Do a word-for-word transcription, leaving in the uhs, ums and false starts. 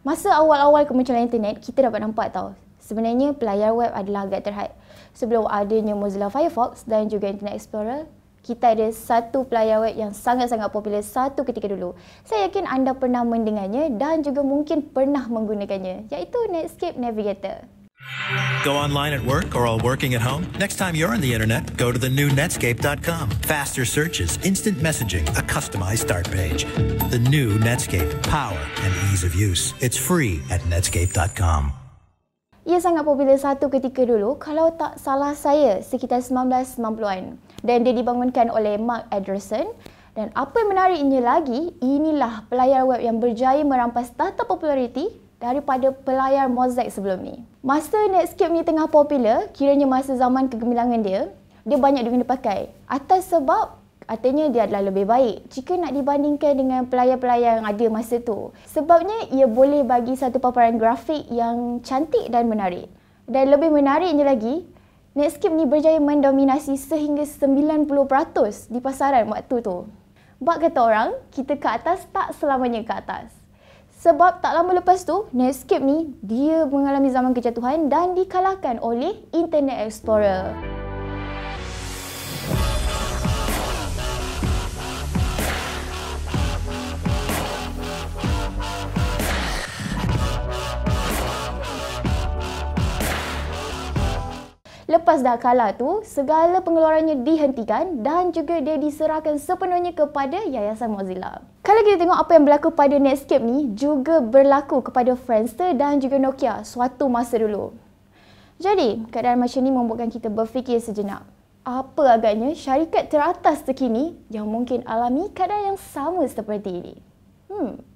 Masa awal-awal kemunculan internet, kita dapat nampak tau sebenarnya pelayar web adalah agak terhad. Sebelum adanya Mozilla Firefox dan juga Internet Explorer, kita ada satu pelayar web yang sangat-sangat popular satu ketika dulu. Saya yakin anda pernah mendengarnya dan juga mungkin pernah menggunakannya, iaitu Netscape Navigator. Go online at work or all working at home? Next time you're on the internet, go to the new Netscape dot com. Faster searches, instant messaging, a customized start page. The new Netscape, power and ease of use. It's free at Netscape dot com. Ia sangat popular satu ketika dulu, kalau tak salah saya, sekitar sembilan belas sembilan puluhan. Dan dia dibangunkan oleh Marc Andreessen. Dan apa yang menariknya lagi, inilah pelayar web yang berjaya merampas tata populariti daripada pelayar mozaik sebelum ni. Masa Netscape ni tengah popular, kiranya masa zaman kegemilangan dia, dia banyak diguna pakai. Atas sebab, katanya dia adalah lebih baik jika nak dibandingkan dengan pelayar-pelayar yang ada masa tu. Sebabnya, ia boleh bagi satu paparan grafik yang cantik dan menarik. Dan lebih menariknya lagi, Netscape ni berjaya mendominasi sehingga sembilan puluh peratus di pasaran waktu tu. Bak kata orang, kita ke atas tak selamanya ke atas. Sebab tak lama lepas tu, Netscape ni dia mengalami zaman kejatuhan dan dikalahkan oleh Internet Explorer. Lepas dah kalah tu, segala pengeluarannya dihentikan dan juga dia diserahkan sepenuhnya kepada Yayasan Mozilla. Kalau kita tengok apa yang berlaku pada Netscape ni, juga berlaku kepada Friendster dan juga Nokia suatu masa dulu. Jadi, keadaan macam ni membuatkan kita berfikir sejenak. Apa agaknya syarikat teratas terkini yang mungkin alami keadaan yang sama seperti ini? Hmm.